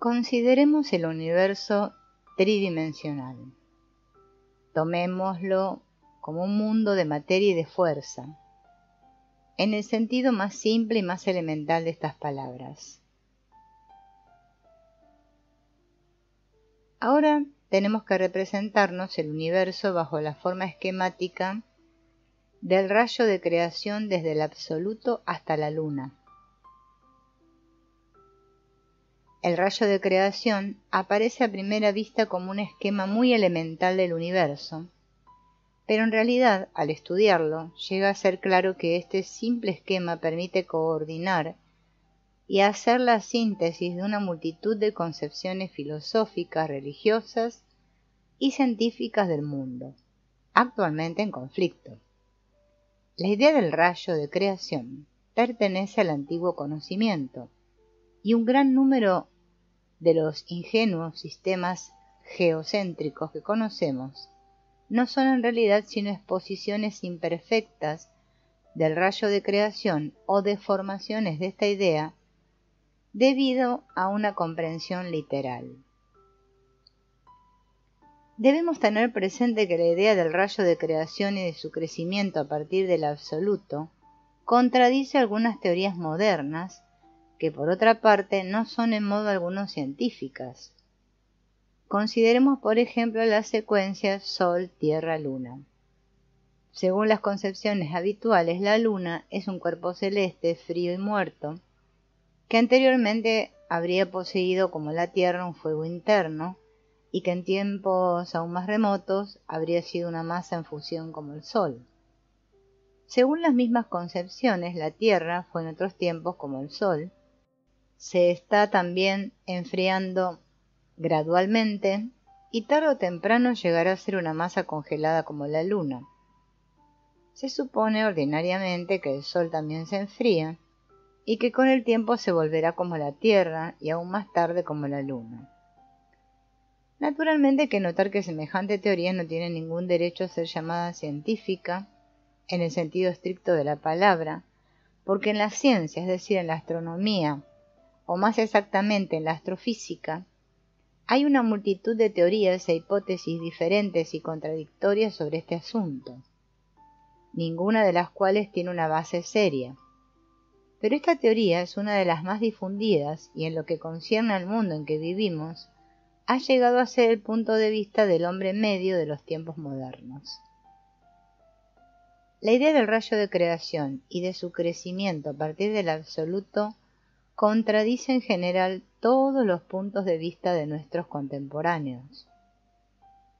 Consideremos el universo tridimensional. Tomémoslo como un mundo de materia y de fuerza, en el sentido más simple y más elemental de estas palabras. Ahora tenemos que representarnos el universo bajo la forma esquemática del rayo de creación desde el absoluto hasta la luna. El rayo de creación aparece a primera vista como un esquema muy elemental del universo, pero en realidad, al estudiarlo, llega a ser claro que este simple esquema permite coordinar y hacer la síntesis de una multitud de concepciones filosóficas, religiosas y científicas del mundo, actualmente en conflicto. La idea del rayo de creación pertenece al antiguo conocimiento, y un gran número de los ingenuos sistemas geocéntricos que conocemos no son en realidad sino exposiciones imperfectas del rayo de creación o deformaciones de esta idea debido a una comprensión literal. Debemos tener presente que la idea del rayo de creación y de su crecimiento a partir del absoluto contradice algunas teorías modernas que por otra parte no son en modo alguno científicas. Consideremos por ejemplo la secuencia Sol-Tierra-Luna. Según las concepciones habituales, la Luna es un cuerpo celeste frío y muerto, que anteriormente habría poseído como la Tierra un fuego interno y que en tiempos aún más remotos habría sido una masa en fusión como el Sol. Según las mismas concepciones, la Tierra fue en otros tiempos como el Sol, se está también enfriando gradualmente y tarde o temprano llegará a ser una masa congelada como la Luna. Se supone ordinariamente que el Sol también se enfría y que con el tiempo se volverá como la Tierra y aún más tarde como la Luna. Naturalmente hay que notar que semejante teoría no tiene ningún derecho a ser llamada científica en el sentido estricto de la palabra, porque en la ciencia, es decir, en la astronomía, o más exactamente en la astrofísica, hay una multitud de teorías e hipótesis diferentes y contradictorias sobre este asunto, ninguna de las cuales tiene una base seria. Pero esta teoría es una de las más difundidas y en lo que concierne al mundo en que vivimos, ha llegado a ser el punto de vista del hombre medio de los tiempos modernos. La idea del rayo de creación y de su crecimiento a partir del absoluto contradice en general todos los puntos de vista de nuestros contemporáneos.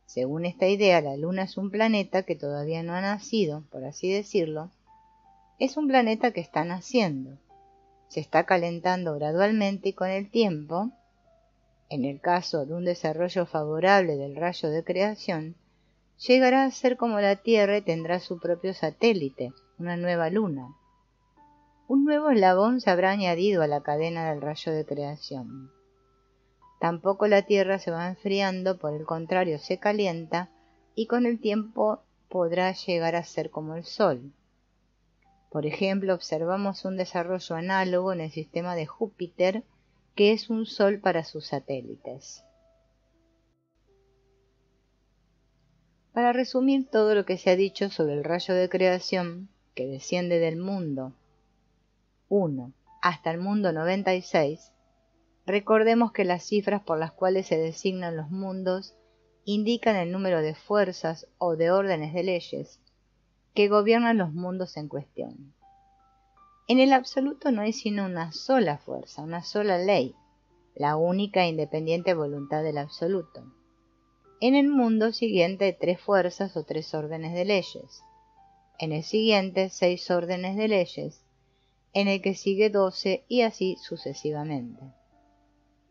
Según esta idea, la Luna es un planeta que todavía no ha nacido, por así decirlo. Es un planeta que está naciendo, se está calentando gradualmente y con el tiempo, en el caso de un desarrollo favorable del rayo de creación, llegará a ser como la Tierra y tendrá su propio satélite, una nueva Luna. Un nuevo eslabón se habrá añadido a la cadena del rayo de creación. Tampoco la Tierra se va enfriando, por el contrario se calienta y con el tiempo podrá llegar a ser como el Sol. Por ejemplo, observamos un desarrollo análogo en el sistema de Júpiter, que es un Sol para sus satélites. Para resumir todo lo que se ha dicho sobre el rayo de creación, que desciende del mundo 1 hasta el mundo 96, recordemos que las cifras por las cuales se designan los mundos indican el número de fuerzas o de órdenes de leyes que gobiernan los mundos en cuestión. En el absoluto no hay sino una sola fuerza, una sola ley, la única e independiente voluntad del absoluto. En el mundo siguiente hay 3 fuerzas o 3 órdenes de leyes. En el siguiente 6 órdenes de leyes. En el que sigue 12 y así sucesivamente.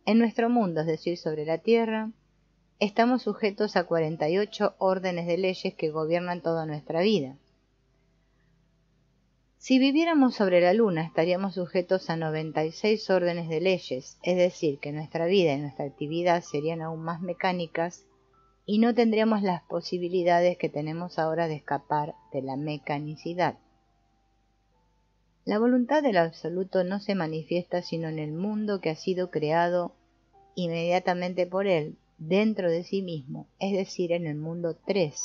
En nuestro mundo, es decir, sobre la Tierra, estamos sujetos a 48 órdenes de leyes que gobiernan toda nuestra vida. Si viviéramos sobre la Luna estaríamos sujetos a 96 órdenes de leyes, es decir, que nuestra vida y nuestra actividad serían aún más mecánicas y no tendríamos las posibilidades que tenemos ahora de escapar de la mecanicidad. La voluntad del absoluto no se manifiesta sino en el mundo que ha sido creado inmediatamente por él dentro de sí mismo, es decir, en el mundo 3.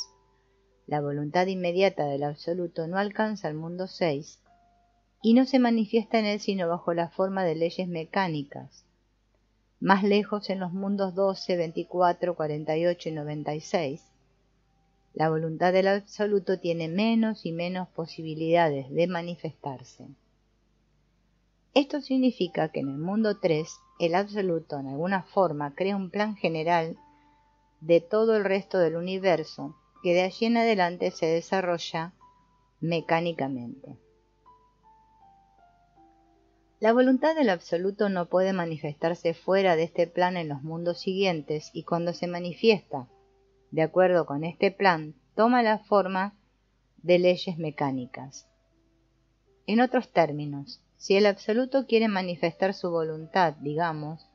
La voluntad inmediata del absoluto no alcanza al mundo 6 y no se manifiesta en él sino bajo la forma de leyes mecánicas, más lejos en los mundos 12, 24, 48 y 96. La voluntad del absoluto tiene menos y menos posibilidades de manifestarse. Esto significa que en el mundo 3, el absoluto en alguna forma crea un plan general de todo el resto del universo, que de allí en adelante se desarrolla mecánicamente. La voluntad del absoluto no puede manifestarse fuera de este plan en los mundos siguientes, y cuando se manifiesta de acuerdo con este plan, toma la forma de leyes mecánicas. En otros términos, si el absoluto quiere manifestar su voluntad, digamos,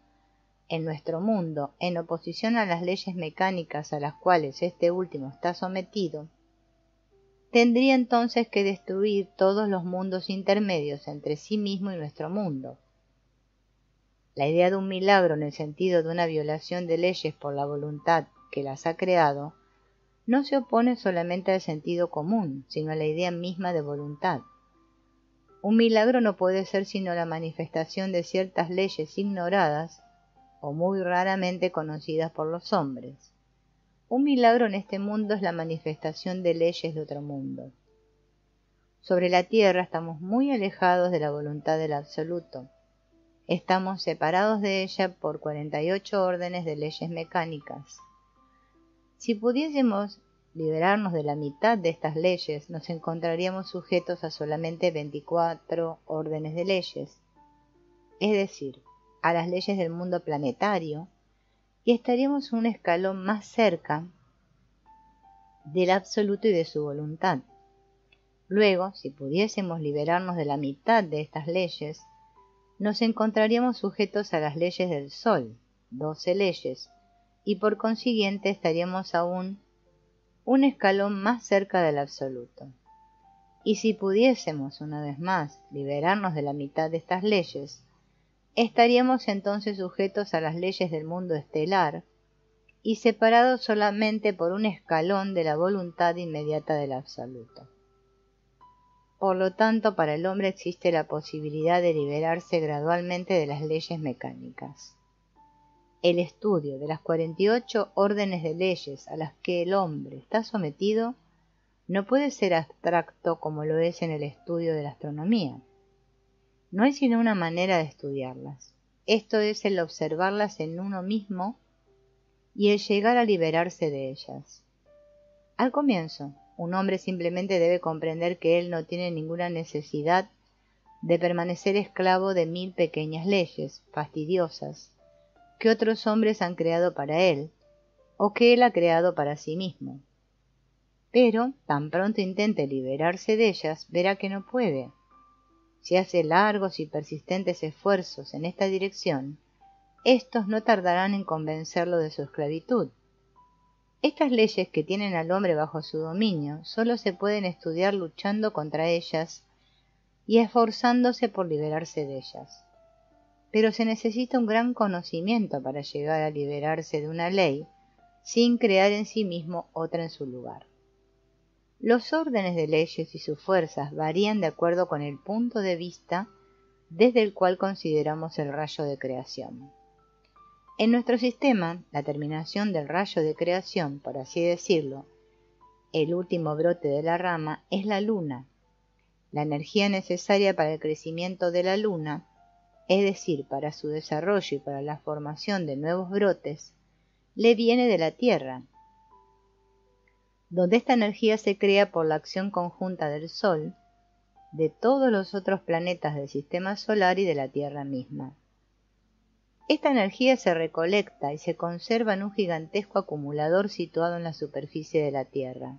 en nuestro mundo, en oposición a las leyes mecánicas a las cuales este último está sometido, tendría entonces que destruir todos los mundos intermedios entre sí mismo y nuestro mundo. La idea de un milagro en el sentido de una violación de leyes por la voluntad que las ha creado, no se opone solamente al sentido común, sino a la idea misma de voluntad. Un milagro no puede ser sino la manifestación de ciertas leyes ignoradas o muy raramente conocidas por los hombres. Un milagro en este mundo es la manifestación de leyes de otro mundo. Sobre la tierra estamos muy alejados de la voluntad del absoluto. Estamos separados de ella por 48 órdenes de leyes mecánicas. Si pudiésemos liberarnos de la mitad de estas leyes, nos encontraríamos sujetos a solamente 24 órdenes de leyes, es decir, a las leyes del mundo planetario, y estaríamos un escalón más cerca del absoluto y de su voluntad. Luego, si pudiésemos liberarnos de la mitad de estas leyes, nos encontraríamos sujetos a las leyes del Sol, 12 leyes, y por consiguiente estaríamos aún un escalón más cerca del absoluto. Y si pudiésemos, una vez más, liberarnos de la mitad de estas leyes, estaríamos entonces sujetos a las leyes del mundo estelar y separados solamente por un escalón de la voluntad inmediata del absoluto. Por lo tanto, para el hombre existe la posibilidad de liberarse gradualmente de las leyes mecánicas. El estudio de las 48 órdenes de leyes a las que el hombre está sometido no puede ser abstracto como lo es en el estudio de la astronomía. No hay sino una manera de estudiarlas. Esto es el observarlas en uno mismo y el llegar a liberarse de ellas. Al comienzo, un hombre simplemente debe comprender que él no tiene ninguna necesidad de permanecer esclavo de 1000 pequeñas leyes fastidiosas que otros hombres han creado para él, o que él ha creado para sí mismo. Pero, tan pronto intente liberarse de ellas, verá que no puede. Si hace largos y persistentes esfuerzos en esta dirección, estos no tardarán en convencerlo de su esclavitud. Estas leyes que tienen al hombre bajo su dominio solo se pueden estudiar luchando contra ellas y esforzándose por liberarse de ellas. Pero se necesita un gran conocimiento para llegar a liberarse de una ley, sin crear en sí mismo otra en su lugar. Los órdenes de leyes y sus fuerzas varían de acuerdo con el punto de vista desde el cual consideramos el rayo de creación. En nuestro sistema, la terminación del rayo de creación, por así decirlo, el último brote de la rama, es la luna. La energía necesaria para el crecimiento de la luna, es decir, para su desarrollo y para la formación de nuevos brotes, le viene de la Tierra, donde esta energía se crea por la acción conjunta del Sol, de todos los otros planetas del sistema solar y de la Tierra misma. Esta energía se recolecta y se conserva en un gigantesco acumulador situado en la superficie de la Tierra.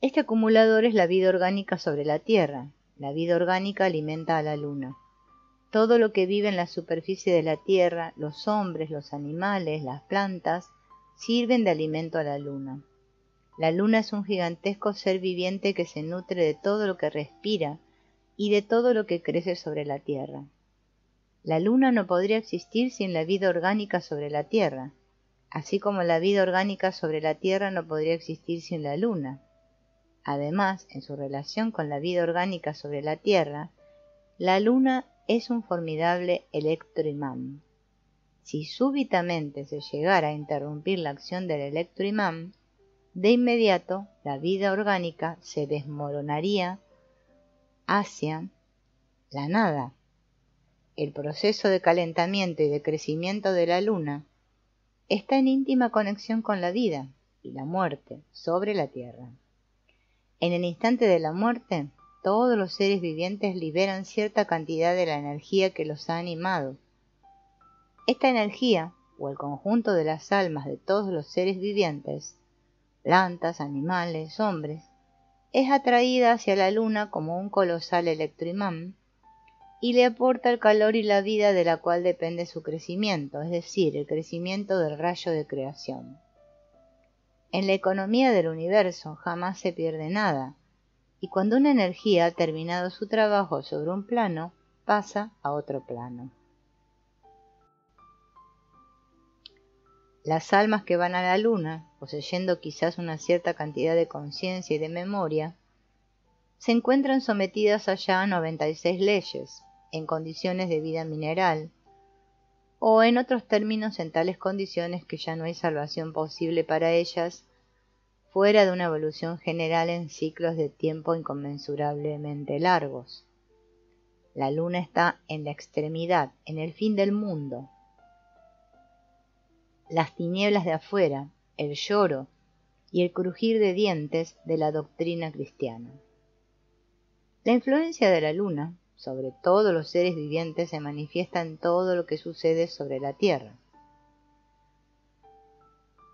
Este acumulador es la vida orgánica sobre la Tierra. La vida orgánica alimenta a la luna. Todo lo que vive en la superficie de la tierra, los hombres, los animales, las plantas, sirven de alimento a la luna. La luna es un gigantesco ser viviente que se nutre de todo lo que respira y de todo lo que crece sobre la tierra. La luna no podría existir sin la vida orgánica sobre la Tierra, así como la vida orgánica sobre la Tierra no podría existir sin la luna. Además, en su relación con la vida orgánica sobre la Tierra, la luna es un formidable electroimán. Si súbitamente se llegara a interrumpir la acción del electroimán, de inmediato la vida orgánica se desmoronaría hacia la nada. El proceso de calentamiento y de crecimiento de la luna está en íntima conexión con la vida y la muerte sobre la Tierra. En el instante de la muerte, todos los seres vivientes liberan cierta cantidad de la energía que los ha animado. Esta energía, o el conjunto de las almas de todos los seres vivientes, plantas, animales, hombres, es atraída hacia la luna como un colosal electroimán y le aporta el calor y la vida de la cual depende su crecimiento, es decir, el crecimiento del rayo de creación. En la economía del universo jamás se pierde nada, y cuando una energía ha terminado su trabajo sobre un plano, pasa a otro plano. Las almas que van a la luna, poseyendo quizás una cierta cantidad de conciencia y de memoria, se encuentran sometidas allá a 96 leyes, en condiciones de vida mineral, o en otros términos en tales condiciones que ya no hay salvación posible para ellas, fuera de una evolución general en ciclos de tiempo inconmensurablemente largos. La luna está en la extremidad, en el fin del mundo. Las tinieblas de afuera, el lloro y el crujir de dientes de la doctrina cristiana. La influencia de la luna sobre todos los seres vivientes se manifiesta en todo lo que sucede sobre la Tierra.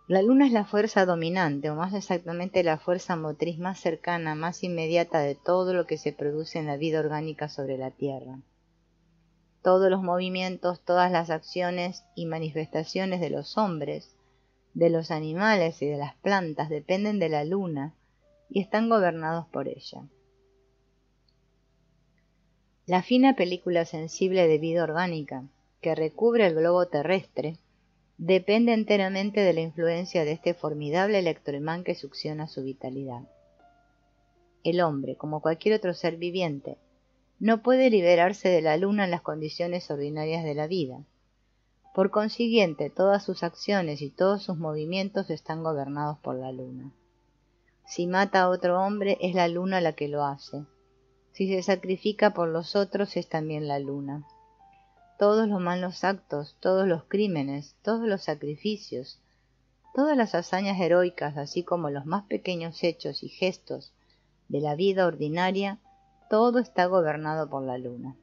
La luna es la fuerza dominante, o más exactamente la fuerza motriz más cercana, más inmediata de todo lo que se produce en la vida orgánica sobre la Tierra. Todos los movimientos, todas las acciones y manifestaciones de los hombres, de los animales y de las plantas dependen de la luna y están gobernados por ella. La fina película sensible de vida orgánica que recubre el globo terrestre depende enteramente de la influencia de este formidable electroimán que succiona su vitalidad. El hombre, como cualquier otro ser viviente, no puede liberarse de la luna en las condiciones ordinarias de la vida. Por consiguiente, todas sus acciones y todos sus movimientos están gobernados por la luna. Si mata a otro hombre, es la luna la que lo hace. Si se sacrifica por los otros, es también la luna. Todos los malos actos, todos los crímenes, todos los sacrificios, todas las hazañas heroicas, así como los más pequeños hechos y gestos de la vida ordinaria, todo está gobernado por la luna.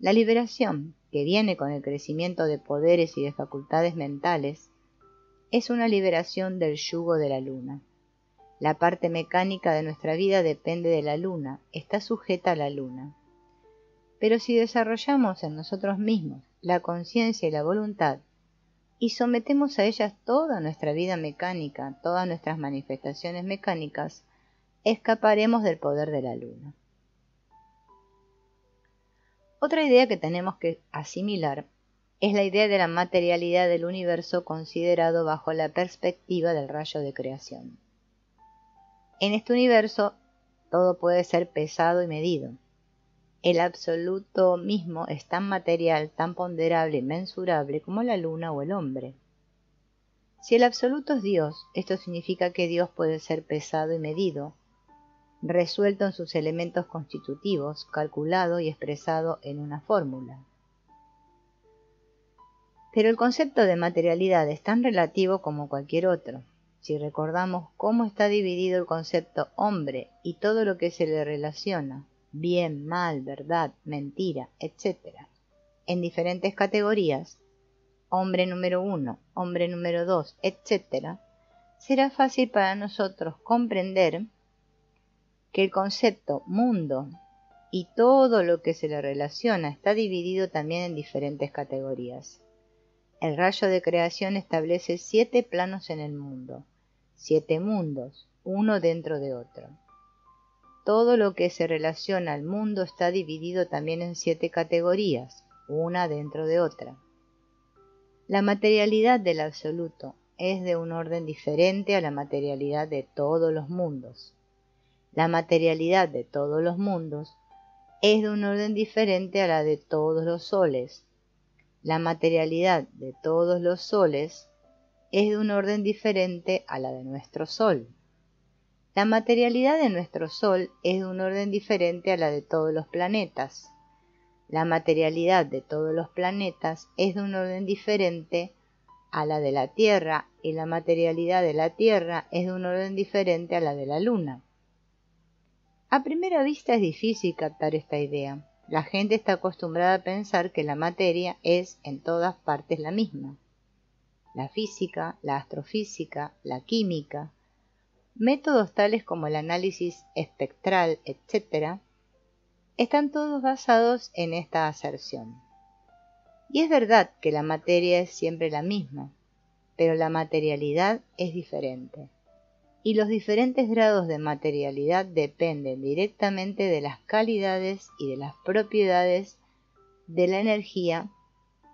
La liberación, que viene con el crecimiento de poderes y de facultades mentales, es una liberación del yugo de la luna. La parte mecánica de nuestra vida depende de la luna, está sujeta a la luna. Pero si desarrollamos en nosotros mismos la conciencia y la voluntad y sometemos a ellas toda nuestra vida mecánica, todas nuestras manifestaciones mecánicas, escaparemos del poder de la luna. Otra idea que tenemos que asimilar es la idea de la materialidad del universo considerado bajo la perspectiva del rayo de creación. En este universo todo puede ser pesado y medido. El absoluto mismo es tan material, tan ponderable y mensurable como la luna o el hombre. Si el absoluto es Dios, esto significa que Dios puede ser pesado y medido, resuelto en sus elementos constitutivos, calculado y expresado en una fórmula. Pero el concepto de materialidad es tan relativo como cualquier otro. Si recordamos cómo está dividido el concepto hombre y todo lo que se le relaciona, bien, mal, verdad, mentira, etc., en diferentes categorías, hombre número 1, hombre número 2, etc., será fácil para nosotros comprender que el concepto mundo y todo lo que se le relaciona está dividido también en diferentes categorías. El rayo de creación establece 7 planos en el mundo, 7 mundos, uno dentro de otro. Todo lo que se relaciona al mundo está dividido también en 7 categorías, una dentro de otra. La materialidad del absoluto es de un orden diferente a la materialidad de todos los mundos. La materialidad de todos los mundos es de un orden diferente a la de todos los soles. La materialidad de todos los soles es de un orden diferente a la de nuestro Sol. La materialidad de nuestro Sol es de un orden diferente a la de todos los planetas. La materialidad de todos los planetas es de un orden diferente a la de la Tierra, y la materialidad de la Tierra es de un orden diferente a la de la Luna. A primera vista es difícil captar esta idea. La gente está acostumbrada a pensar que la materia es en todas partes la misma. La física, la astrofísica, la química, métodos tales como el análisis espectral, etc., están todos basados en esta aserción. Y es verdad que la materia es siempre la misma, pero la materialidad es diferente. Y los diferentes grados de materialidad dependen directamente de las calidades y de las propiedades de la energía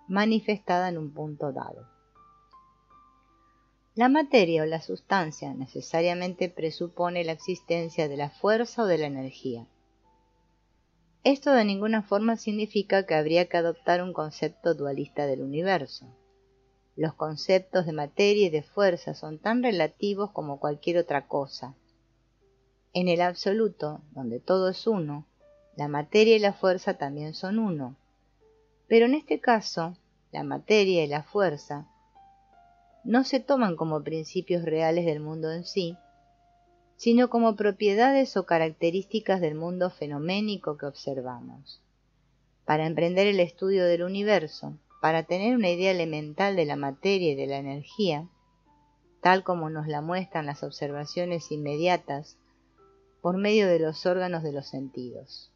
manifestada en un punto dado. La materia o la sustancia necesariamente presupone la existencia de la fuerza o de la energía. Esto de ninguna forma significa que habría que adoptar un concepto dualista del universo. Los conceptos de materia y de fuerza son tan relativos como cualquier otra cosa. En el absoluto, donde todo es uno, la materia y la fuerza también son uno. Pero en este caso, la materia y la fuerza no se toman como principios reales del mundo en sí, sino como propiedades o características del mundo fenoménico que observamos. Para emprender el estudio del universo, para tener una idea elemental de la materia y de la energía, tal como nos la muestran las observaciones inmediatas por medio de los órganos de los sentidos.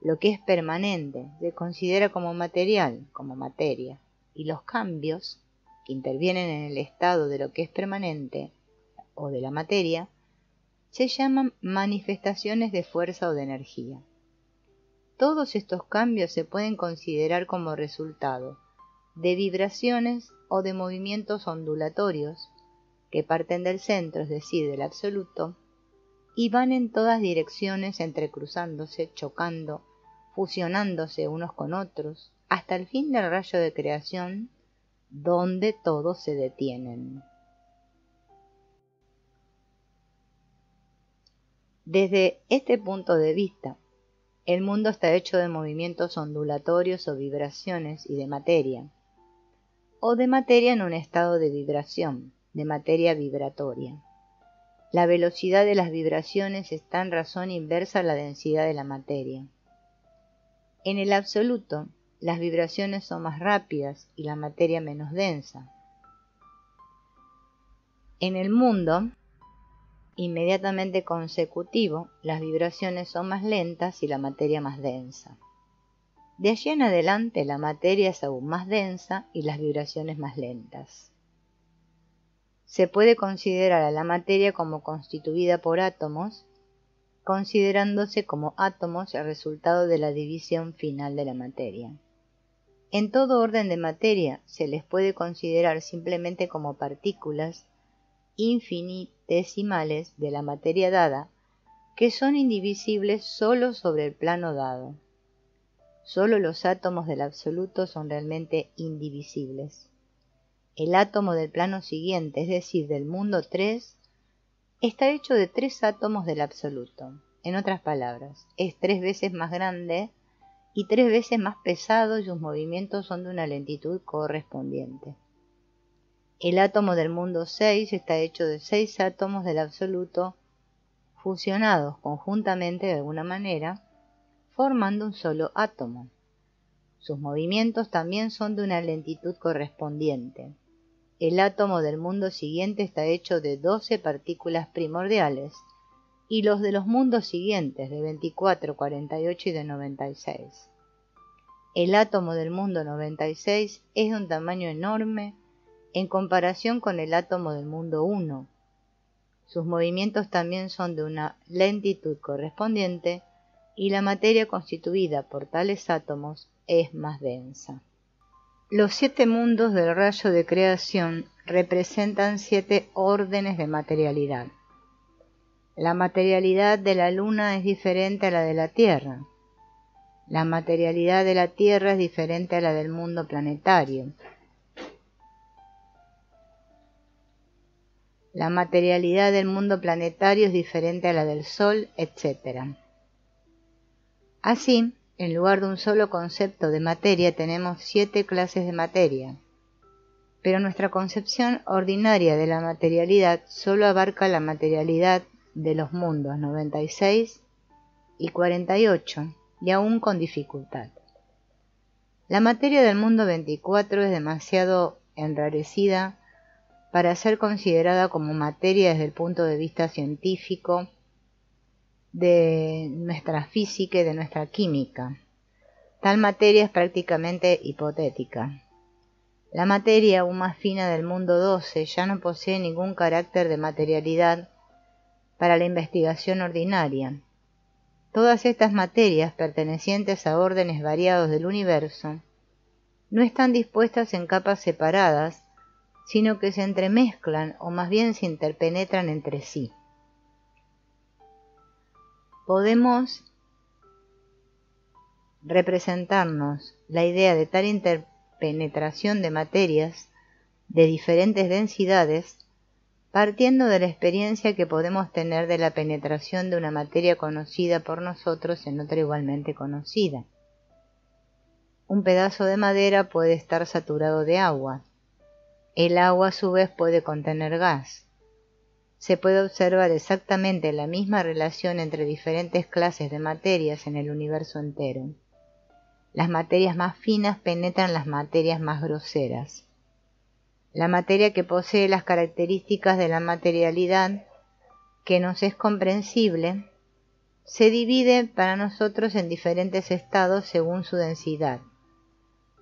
Lo que es permanente se considera como material, como materia, y los cambios que intervienen en el estado de lo que es permanente o de la materia, se llaman manifestaciones de fuerza o de energía. Todos estos cambios se pueden considerar como resultado de vibraciones o de movimientos ondulatorios que parten del centro, es decir, del absoluto, y van en todas direcciones entrecruzándose, chocando, fusionándose unos con otros, hasta el fin del rayo de creación, donde todos se detienen. Desde este punto de vista, el mundo está hecho de movimientos ondulatorios o vibraciones y de materia, o de materia en un estado de vibración, de materia vibratoria. La velocidad de las vibraciones está en razón inversa a la densidad de la materia. En el absoluto, las vibraciones son más rápidas y la materia menos densa. En el mundo inmediatamente consecutivo, las vibraciones son más lentas y la materia más densa. De allí en adelante, la materia es aún más densa y las vibraciones más lentas. Se puede considerar a la materia como constituida por átomos, considerándose como átomos el resultado de la división final de la materia. En todo orden de materia se les puede considerar simplemente como partículas infinitesimales de la materia dada, que son indivisibles solo sobre el plano dado. Solo los átomos del absoluto son realmente indivisibles. El átomo del plano siguiente, es decir, del mundo 3, está hecho de 3 átomos del absoluto. En otras palabras, es 3 veces más grande y 3 veces más pesado, y sus movimientos son de una lentitud correspondiente. El átomo del mundo 6 está hecho de 6 átomos del absoluto fusionados conjuntamente de alguna manera, formando un solo átomo. Sus movimientos también son de una lentitud correspondiente. El átomo del mundo siguiente está hecho de 12 partículas primordiales, y los de los mundos siguientes de 24, 48 y de 96. El átomo del mundo 96 es de un tamaño enorme en comparación con el átomo del mundo 1. Sus movimientos también son de una lentitud correspondiente y la materia constituida por tales átomos es más densa. Los 7 mundos del rayo de creación representan 7 órdenes de materialidad. La materialidad de la luna es diferente a la de la Tierra. La materialidad de la Tierra es diferente a la del mundo planetario. La materialidad del mundo planetario es diferente a la del Sol, etc. Así, en lugar de un solo concepto de materia, tenemos 7 clases de materia. Pero nuestra concepción ordinaria de la materialidad solo abarca la materialidad de los mundos 96 y 48, y aún con dificultad. La materia del mundo 24 es demasiado enrarecida para ser considerada como materia desde el punto de vista científico de nuestra física y de nuestra química. Tal materia es prácticamente hipotética. La materia aún más fina del mundo 12 ya no posee ningún carácter de materialidad para la investigación ordinaria. Todas estas materias pertenecientes a órdenes variados del universo no están dispuestas en capas separadas, sino que se entremezclan o más bien se interpenetran entre sí. Podemos representarnos la idea de tal interpenetración de materias de diferentes densidades partiendo de la experiencia que podemos tener de la penetración de una materia conocida por nosotros en otra igualmente conocida. Un pedazo de madera puede estar saturado de agua. El agua a su vez puede contener gas. Se puede observar exactamente la misma relación entre diferentes clases de materias en el universo entero. Las materias más finas penetran las materias más groseras. La materia que posee las características de la materialidad que nos es comprensible se divide para nosotros en diferentes estados según su densidad,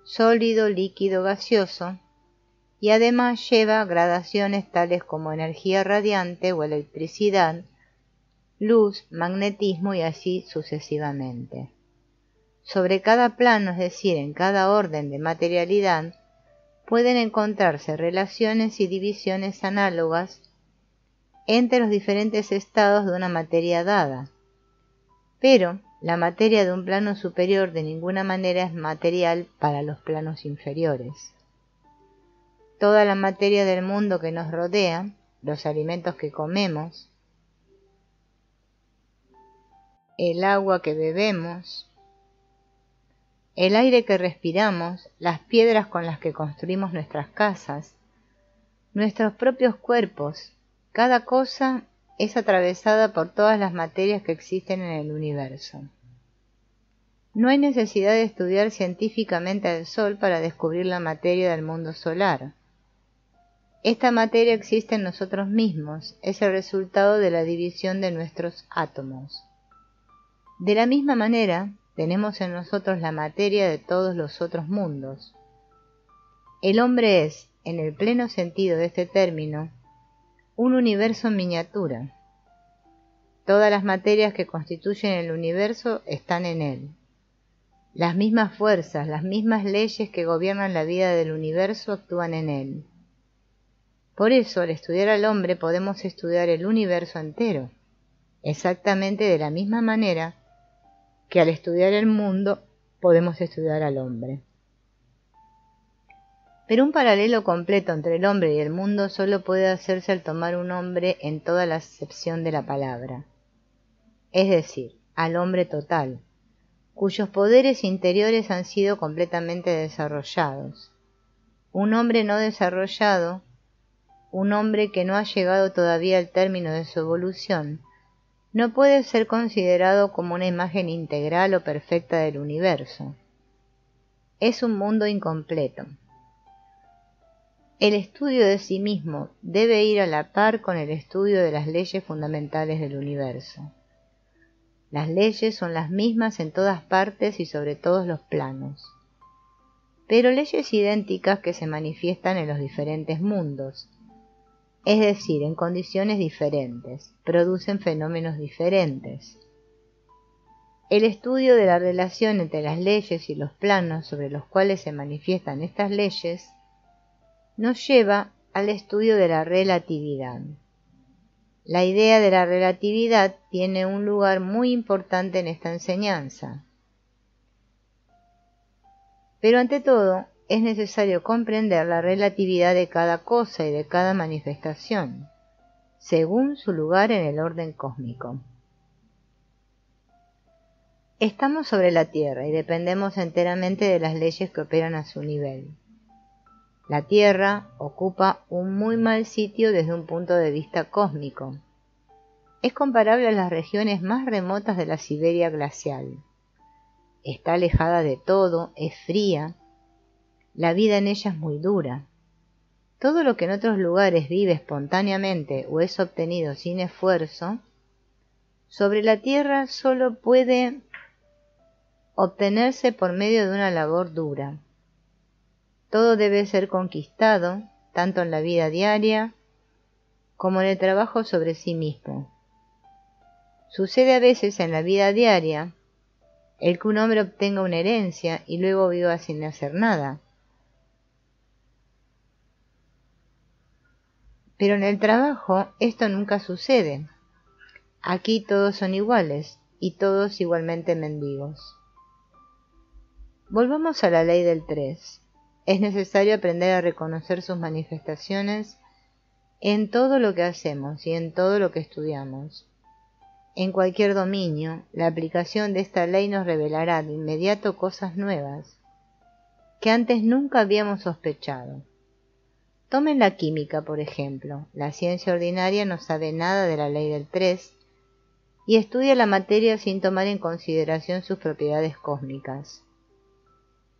sólido, líquido, gaseoso, y además lleva gradaciones tales como energía radiante o electricidad, luz, magnetismo y así sucesivamente. Sobre cada plano, es decir, en cada orden de materialidad, pueden encontrarse relaciones y divisiones análogas entre los diferentes estados de una materia dada, pero la materia de un plano superior de ninguna manera es material para los planos inferiores. Toda la materia del mundo que nos rodea, los alimentos que comemos, el agua que bebemos, el aire que respiramos, las piedras con las que construimos nuestras casas, nuestros propios cuerpos, cada cosa es atravesada por todas las materias que existen en el universo. No hay necesidad de estudiar científicamente al Sol para descubrir la materia del mundo solar. Esta materia existe en nosotros mismos, es el resultado de la división de nuestros átomos. De la misma manera, tenemos en nosotros la materia de todos los otros mundos. El hombre es, en el pleno sentido de este término, un universo en miniatura. Todas las materias que constituyen el universo están en él. Las mismas fuerzas, las mismas leyes que gobiernan la vida del universo actúan en él. Por eso, al estudiar al hombre podemos estudiar el universo entero, exactamente de la misma manera que al estudiar el mundo podemos estudiar al hombre. Pero un paralelo completo entre el hombre y el mundo solo puede hacerse al tomar un hombre en toda la acepción de la palabra, es decir, al hombre total, cuyos poderes interiores han sido completamente desarrollados. Un hombre no desarrollado, un hombre que no ha llegado todavía al término de su evolución, no puede ser considerado como una imagen integral o perfecta del universo. Es un mundo incompleto. El estudio de sí mismo debe ir a la par con el estudio de las leyes fundamentales del universo. Las leyes son las mismas en todas partes y sobre todos los planos, pero leyes idénticas que se manifiestan en los diferentes mundos, es decir, en condiciones diferentes, producen fenómenos diferentes. El estudio de la relación entre las leyes y los planos sobre los cuales se manifiestan estas leyes nos lleva al estudio de la relatividad. La idea de la relatividad tiene un lugar muy importante en esta enseñanza. Pero ante todo, es necesario comprender la relatividad de cada cosa y de cada manifestación, según su lugar en el orden cósmico. Estamos sobre la Tierra y dependemos enteramente de las leyes que operan a su nivel. La Tierra ocupa un muy mal sitio desde un punto de vista cósmico. Es comparable a las regiones más remotas de la Siberia glacial. Está alejada de todo, es fría. La vida en ella es muy dura. Todo lo que en otros lugares vive espontáneamente o es obtenido sin esfuerzo, sobre la Tierra solo puede obtenerse por medio de una labor dura. Todo debe ser conquistado, tanto en la vida diaria como en el trabajo sobre sí mismo. Sucede a veces en la vida diaria el que un hombre obtenga una herencia y luego viva sin hacer nada. Pero en el trabajo esto nunca sucede. Aquí todos son iguales y todos igualmente mendigos. Volvamos a la ley del 3. Es necesario aprender a reconocer sus manifestaciones en todo lo que hacemos y en todo lo que estudiamos. En cualquier dominio, la aplicación de esta ley nos revelará de inmediato cosas nuevas que antes nunca habíamos sospechado. Tomen la química, por ejemplo. La ciencia ordinaria no sabe nada de la ley del 3 y estudia la materia sin tomar en consideración sus propiedades cósmicas.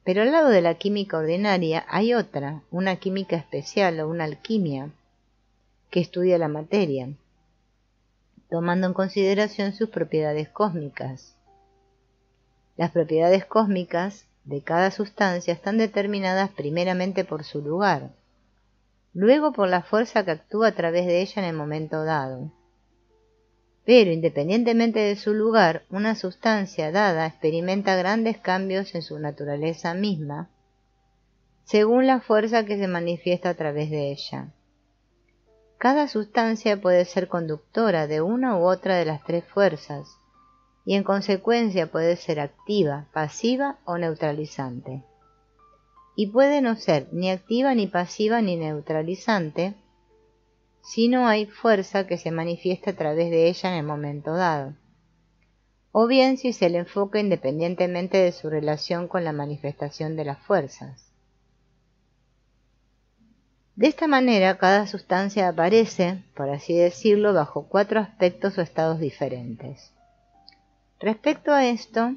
Pero al lado de la química ordinaria hay otra, una química especial o una alquimia, que estudia la materia, tomando en consideración sus propiedades cósmicas. Las propiedades cósmicas de cada sustancia están determinadas primeramente por su lugar, luego por la fuerza que actúa a través de ella en el momento dado. Pero independientemente de su lugar, una sustancia dada experimenta grandes cambios en su naturaleza misma, según la fuerza que se manifiesta a través de ella. Cada sustancia puede ser conductora de una u otra de las tres fuerzas, y en consecuencia puede ser activa, pasiva o neutralizante. Y puede no ser ni activa, ni pasiva, ni neutralizante, si no hay fuerza que se manifiesta a través de ella en el momento dado, o bien si se le enfoca independientemente de su relación con la manifestación de las fuerzas. De esta manera, cada sustancia aparece, por así decirlo, bajo cuatro aspectos o estados diferentes. Respecto a esto,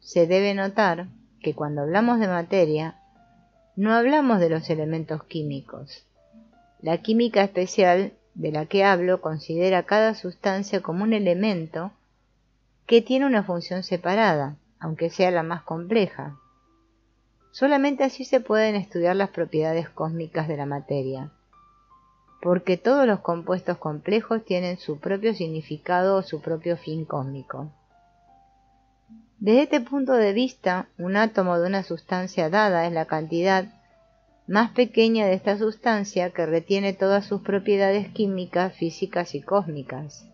se debe notar que cuando hablamos de materia, no hablamos de los elementos químicos. La química especial de la que hablo considera cada sustancia como un elemento que tiene una función separada, aunque sea la más compleja. Solamente así se pueden estudiar las propiedades cósmicas de la materia, porque todos los compuestos complejos tienen su propio significado o su propio fin cósmico. Desde este punto de vista, un átomo de una sustancia dada es la cantidad más pequeña de esta sustancia que retiene todas sus propiedades químicas, físicas y cósmicas.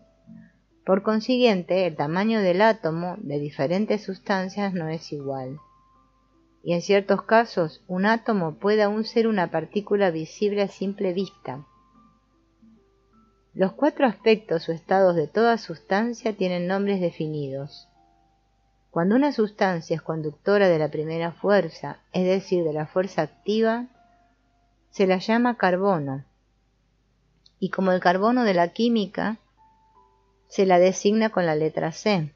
Por consiguiente, el tamaño del átomo de diferentes sustancias no es igual, y en ciertos casos un átomo puede aún ser una partícula visible a simple vista. Los cuatro aspectos o estados de toda sustancia tienen nombres definidos. Cuando una sustancia es conductora de la primera fuerza, es decir, de la fuerza activa, se la llama carbono, y como el carbono de la química, se la designa con la letra C.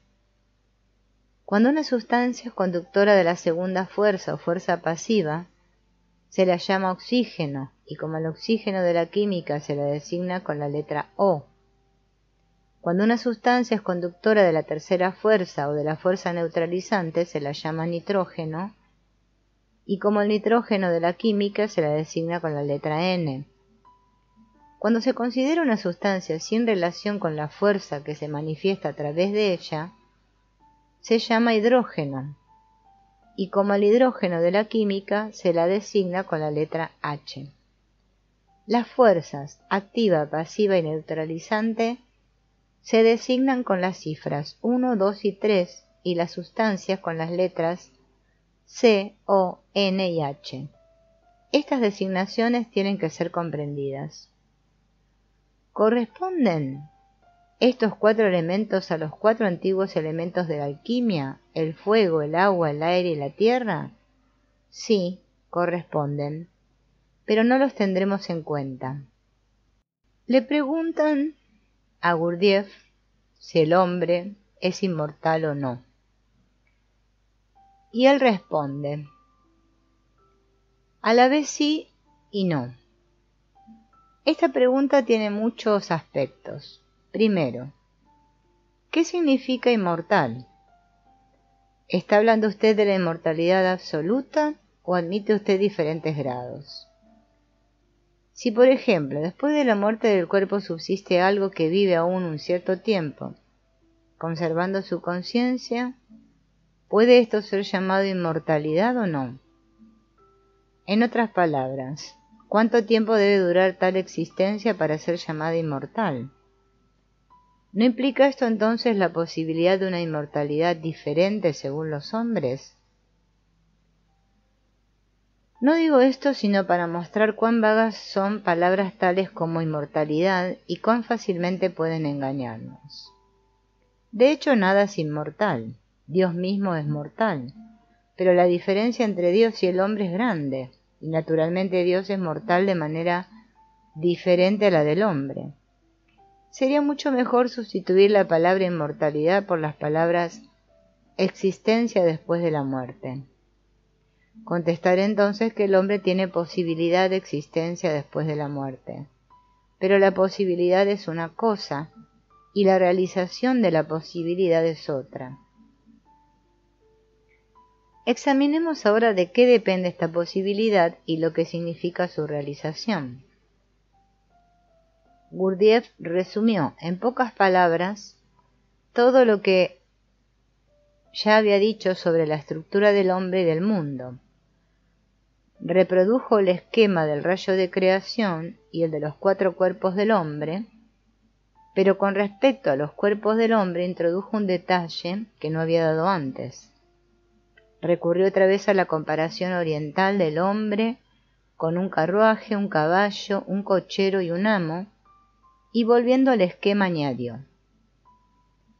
Cuando una sustancia es conductora de la segunda fuerza o fuerza pasiva, se la llama oxígeno, y como el oxígeno de la química se la designa con la letra O. Cuando una sustancia es conductora de la tercera fuerza o de la fuerza neutralizante, se la llama nitrógeno, y como el nitrógeno de la química se la designa con la letra N. Cuando se considera una sustancia sin relación con la fuerza que se manifiesta a través de ella, se llama hidrógeno, y como el hidrógeno de la química se la designa con la letra H. Las fuerzas activa, pasiva y neutralizante se designan con las cifras 1, 2 y 3 y las sustancias con las letras C, O, N y H. Estas designaciones tienen que ser comprendidas. ¿Corresponden estos cuatro elementos a los cuatro antiguos elementos de la alquimia, el fuego, el agua, el aire y la tierra? Sí, corresponden, pero no los tendremos en cuenta. Le preguntan a Gurdjieff si el hombre es inmortal o no. Y él responde, a la vez sí y no. Esta pregunta tiene muchos aspectos. Primero, ¿qué significa inmortal? ¿Está hablando usted de la inmortalidad absoluta o admite usted diferentes grados? Si, por ejemplo, después de la muerte del cuerpo subsiste algo que vive aún un cierto tiempo, conservando su conciencia, ¿puede esto ser llamado inmortalidad o no? En otras palabras, ¿cuánto tiempo debe durar tal existencia para ser llamada inmortal? ¿No implica esto entonces la posibilidad de una inmortalidad diferente según los hombres? No digo esto sino para mostrar cuán vagas son palabras tales como inmortalidad y cuán fácilmente pueden engañarnos. De hecho, nada es inmortal. Dios mismo es mortal. Pero la diferencia entre Dios y el hombre es grande, y naturalmente Dios es mortal de manera diferente a la del hombre. Sería mucho mejor sustituir la palabra inmortalidad por las palabras existencia después de la muerte. Contestaré entonces que el hombre tiene posibilidad de existencia después de la muerte, pero la posibilidad es una cosa y la realización de la posibilidad es otra. Examinemos ahora de qué depende esta posibilidad y lo que significa su realización. Gurdjieff resumió en pocas palabras todo lo que ya había dicho sobre la estructura del hombre y del mundo. Reprodujo el esquema del rayo de creación y el de los cuatro cuerpos del hombre, pero con respecto a los cuerpos del hombre introdujo un detalle que no había dado antes. Recurrió otra vez a la comparación oriental del hombre con un carruaje, un caballo, un cochero y un amo, y volviendo al esquema añadió,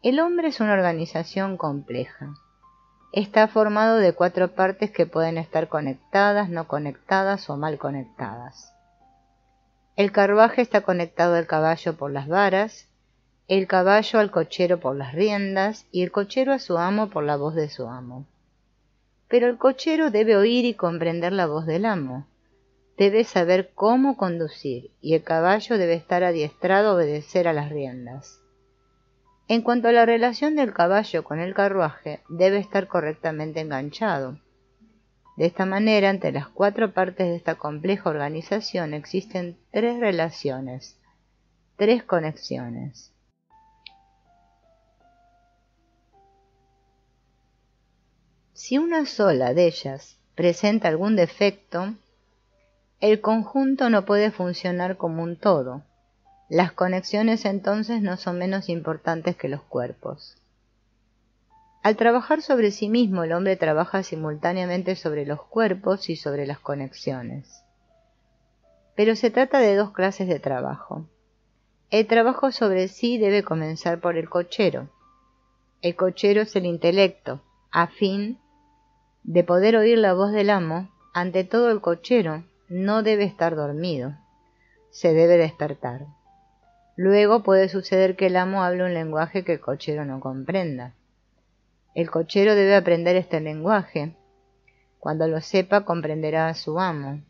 el hombre es una organización compleja. Está formado de cuatro partes que pueden estar conectadas, no conectadas o mal conectadas. El carruaje está conectado al caballo por las varas, el caballo al cochero por las riendas y el cochero a su amo por la voz de su amo. Pero el cochero debe oír y comprender la voz del amo. Debe saber cómo conducir y el caballo debe estar adiestrado a obedecer a las riendas. En cuanto a la relación del caballo con el carruaje, debe estar correctamente enganchado. De esta manera, entre las cuatro partes de esta compleja organización existen tres relaciones, tres conexiones. Si una sola de ellas presenta algún defecto, el conjunto no puede funcionar como un todo. Las conexiones entonces no son menos importantes que los cuerpos. Al trabajar sobre sí mismo, el hombre trabaja simultáneamente sobre los cuerpos y sobre las conexiones. Pero se trata de dos clases de trabajo. El trabajo sobre sí debe comenzar por el cochero. El cochero es el intelecto, a fin de poder oír la voz del amo. Ante todo, el cochero no debe estar dormido, se debe despertar. Luego puede suceder que el amo hable un lenguaje que el cochero no comprenda. El cochero debe aprender este lenguaje. Cuando lo sepa, comprenderá a su amo.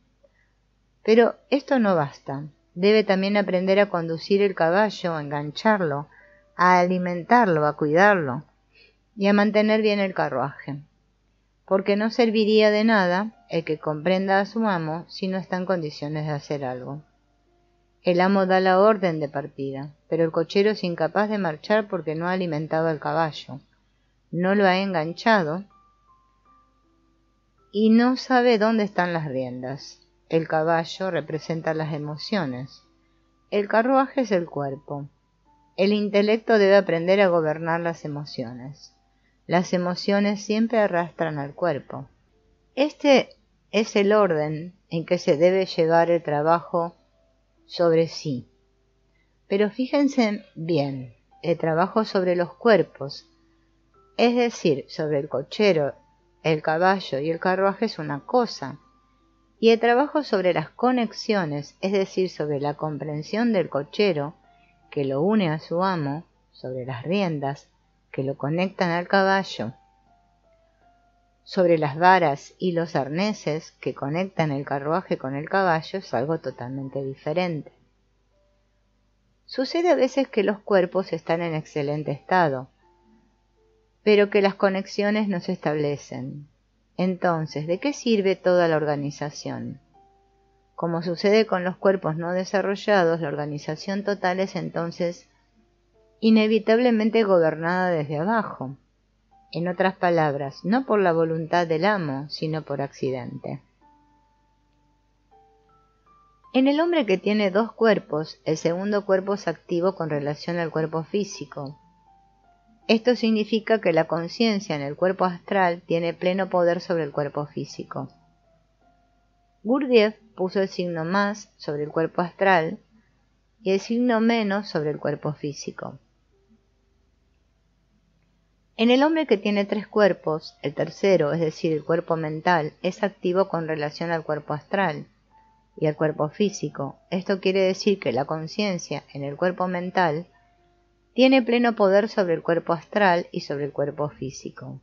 Pero esto no basta. Debe también aprender a conducir el caballo, a engancharlo, a alimentarlo, a cuidarlo y a mantener bien el carruaje. Porque no serviría de nada el que comprenda a su amo si no está en condiciones de hacer algo. El amo da la orden de partida, pero el cochero es incapaz de marchar porque no ha alimentado al caballo, no lo ha enganchado y no sabe dónde están las riendas. El caballo representa las emociones, el carruaje es el cuerpo. El intelecto debe aprender a gobernar las emociones. Las emociones siempre arrastran al cuerpo. Este es el orden en que se debe llevar el trabajo sobre sí. Pero fíjense bien, el trabajo sobre los cuerpos, es decir, sobre el cochero, el caballo y el carruaje es una cosa, y el trabajo sobre las conexiones, es decir, sobre la comprensión del cochero, que lo une a su amo, sobre las riendas, que lo conectan al caballo, sobre las varas y los arneses que conectan el carruaje con el caballo, es algo totalmente diferente. Sucede a veces que los cuerpos están en excelente estado, pero que las conexiones no se establecen. Entonces, ¿de qué sirve toda la organización? Como sucede con los cuerpos no desarrollados, la organización total es entonces inevitablemente gobernada desde abajo. En otras palabras, no por la voluntad del amo, sino por accidente. En el hombre que tiene dos cuerpos, el segundo cuerpo es activo con relación al cuerpo físico. Esto significa que la conciencia en el cuerpo astral tiene pleno poder sobre el cuerpo físico. Gurdjieff puso el signo más sobre el cuerpo astral y el signo menos sobre el cuerpo físico. En el hombre que tiene tres cuerpos, el tercero, es decir, el cuerpo mental, es activo con relación al cuerpo astral y al cuerpo físico. Esto quiere decir que la conciencia en el cuerpo mental tiene pleno poder sobre el cuerpo astral y sobre el cuerpo físico.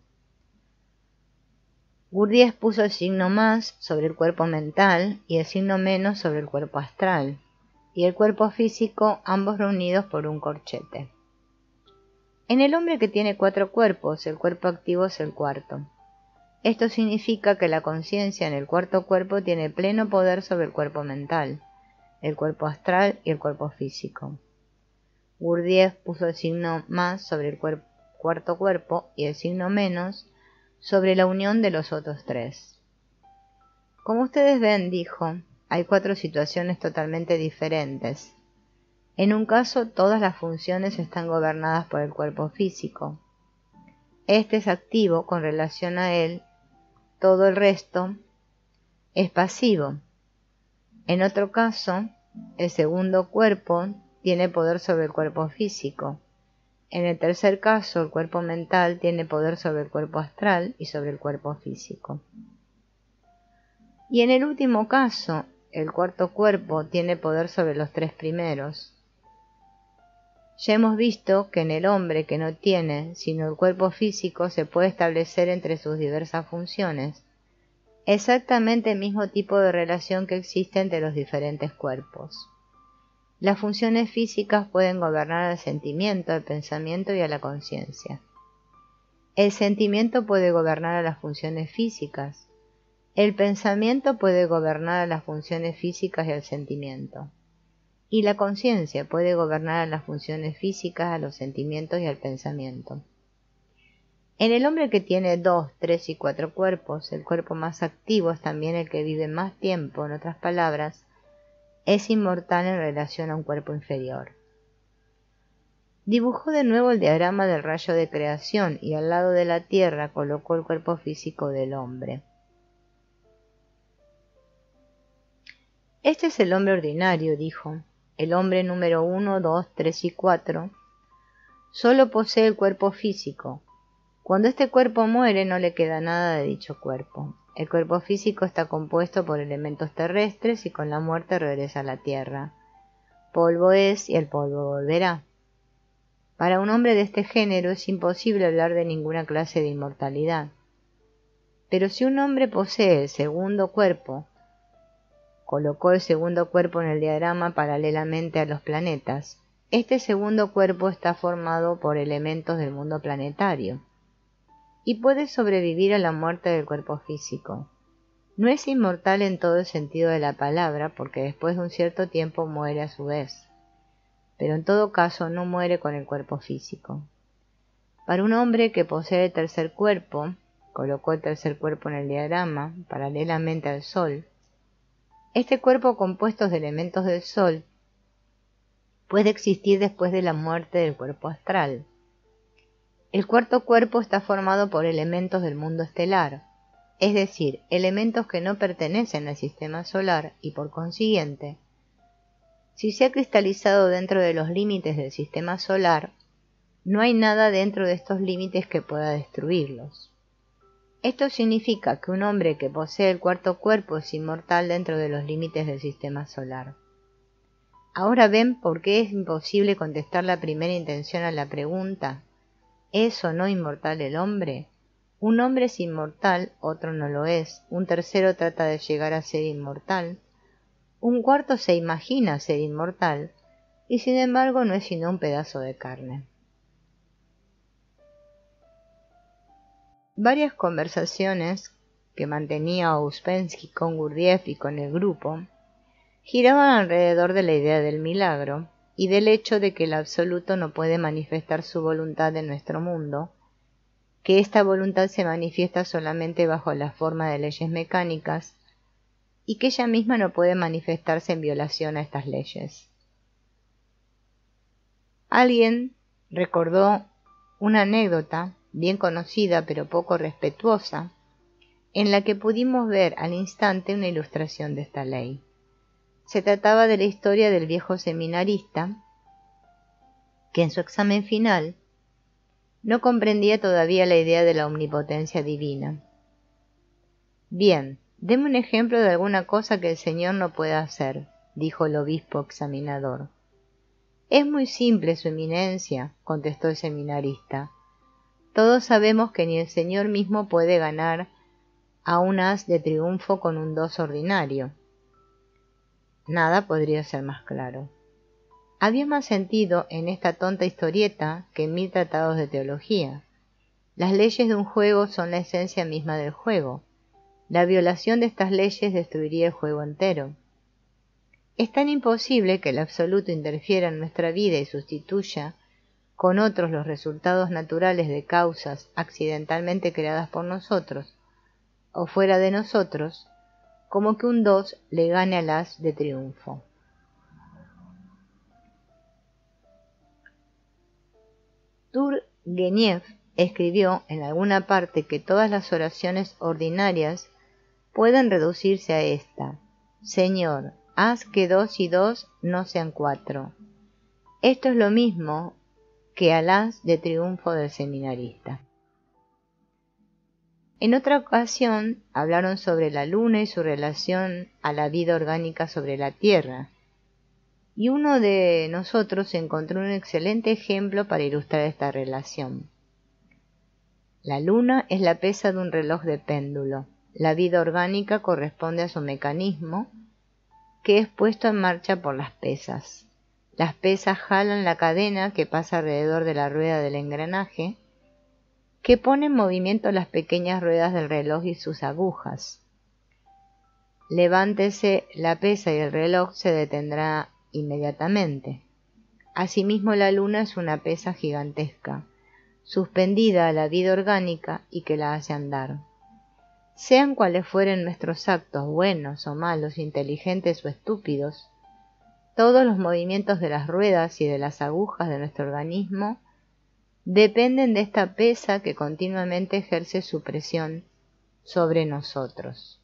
Gurdjieff puso el signo más sobre el cuerpo mental y el signo menos sobre el cuerpo astral y el cuerpo físico, ambos reunidos por un corchete. En el hombre que tiene cuatro cuerpos, el cuerpo activo es el cuarto. Esto significa que la conciencia en el cuarto cuerpo tiene pleno poder sobre el cuerpo mental, el cuerpo astral y el cuerpo físico. Gurdjieff puso el signo más sobre el cuarto cuerpo y el signo menos sobre la unión de los otros tres. Como ustedes ven, dijo, hay cuatro situaciones totalmente diferentes. En un caso, todas las funciones están gobernadas por el cuerpo físico. Este es activo con relación a él, todo el resto es pasivo. En otro caso, el segundo cuerpo tiene poder sobre el cuerpo físico. En el tercer caso, el cuerpo mental tiene poder sobre el cuerpo astral y sobre el cuerpo físico. Y en el último caso, el cuarto cuerpo tiene poder sobre los tres primeros. Ya hemos visto que en el hombre que no tiene sino el cuerpo físico se puede establecer entre sus diversas funciones exactamente el mismo tipo de relación que existe entre los diferentes cuerpos. Las funciones físicas pueden gobernar al sentimiento, al pensamiento y a la conciencia. El sentimiento puede gobernar a las funciones físicas. El pensamiento puede gobernar a las funciones físicas y al sentimiento. Y la conciencia puede gobernar a las funciones físicas, a los sentimientos y al pensamiento. En el hombre que tiene 2, 3 y 4 cuerpos, el cuerpo más activo es también el que vive más tiempo, en otras palabras, es inmortal en relación a un cuerpo inferior. Dibujó de nuevo el diagrama del rayo de creación y al lado de la Tierra colocó el cuerpo físico del hombre. Este es el hombre ordinario, dijo. El hombre número 1, 2, 3 y 4 solo posee el cuerpo físico. Cuando este cuerpo muere no le queda nada de dicho cuerpo. El cuerpo físico está compuesto por elementos terrestres y con la muerte regresa a la tierra. Polvo es y el polvo volverá. Para un hombre de este género es imposible hablar de ninguna clase de inmortalidad. Pero si un hombre posee el segundo cuerpo, colocó el segundo cuerpo en el diagrama paralelamente a los planetas. Este segundo cuerpo está formado por elementos del mundo planetario y puede sobrevivir a la muerte del cuerpo físico. No es inmortal en todo el sentido de la palabra, porque después de un cierto tiempo muere a su vez, pero en todo caso no muere con el cuerpo físico. Para un hombre que posee el tercer cuerpo, colocó el tercer cuerpo en el diagrama, paralelamente al Sol. Este cuerpo compuesto de elementos del Sol puede existir después de la muerte del cuerpo astral. El cuarto cuerpo está formado por elementos del mundo estelar, es decir, elementos que no pertenecen al sistema solar y por consiguiente, si se ha cristalizado dentro de los límites del sistema solar, no hay nada dentro de estos límites que pueda destruirlos. Esto significa que un hombre que posee el cuarto cuerpo es inmortal dentro de los límites del sistema solar. Ahora ven por qué es imposible contestar la primera intención a la pregunta: ¿es o no inmortal el hombre? Un hombre es inmortal, otro no lo es, un tercero trata de llegar a ser inmortal, un cuarto se imagina ser inmortal, y sin embargo no es sino un pedazo de carne. Varias conversaciones que mantenía Ouspensky con Gurdjieff y con el grupo giraban alrededor de la idea del milagro y del hecho de que el absoluto no puede manifestar su voluntad en nuestro mundo, que esta voluntad se manifiesta solamente bajo la forma de leyes mecánicas y que ella misma no puede manifestarse en violación a estas leyes. Alguien recordó una anécdota bien conocida pero poco respetuosa, en la que pudimos ver al instante una ilustración de esta ley. Se trataba de la historia del viejo seminarista, que en su examen final no comprendía todavía la idea de la omnipotencia divina. «Bien, deme un ejemplo de alguna cosa que el Señor no pueda hacer», dijo el obispo examinador. «Es muy simple, su eminencia», contestó el seminarista. Todos sabemos que ni el Señor mismo puede ganar a un as de triunfo con un 2 ordinario. Nada podría ser más claro. Había más sentido en esta tonta historieta que en 1000 tratados de teología. Las leyes de un juego son la esencia misma del juego. La violación de estas leyes destruiría el juego entero. Es tan imposible que el absoluto interfiera en nuestra vida y sustituya con otros los resultados naturales de causas accidentalmente creadas por nosotros o fuera de nosotros, como que un 2 le gane al as de triunfo. Gurdjieff escribió en alguna parte que todas las oraciones ordinarias pueden reducirse a esta: Señor, haz que 2 y 2 no sean 4. Esto es lo mismo que al haz de triunfo del seminarista. En otra ocasión hablaron sobre la luna y su relación a la vida orgánica sobre la tierra, y uno de nosotros encontró un excelente ejemplo para ilustrar esta relación. La luna es la pesa de un reloj de péndulo. La vida orgánica corresponde a su mecanismo, que es puesto en marcha por las pesas. Las pesas jalan la cadena que pasa alrededor de la rueda del engranaje, que pone en movimiento las pequeñas ruedas del reloj y sus agujas. Levántese la pesa y el reloj se detendrá inmediatamente. Asimismo, la luna es una pesa gigantesca, suspendida a la vida orgánica y que la hace andar. Sean cuales fueren nuestros actos, buenos o malos, inteligentes o estúpidos, todos los movimientos de las ruedas y de las agujas de nuestro organismo dependen de esta pesa que continuamente ejerce su presión sobre nosotros.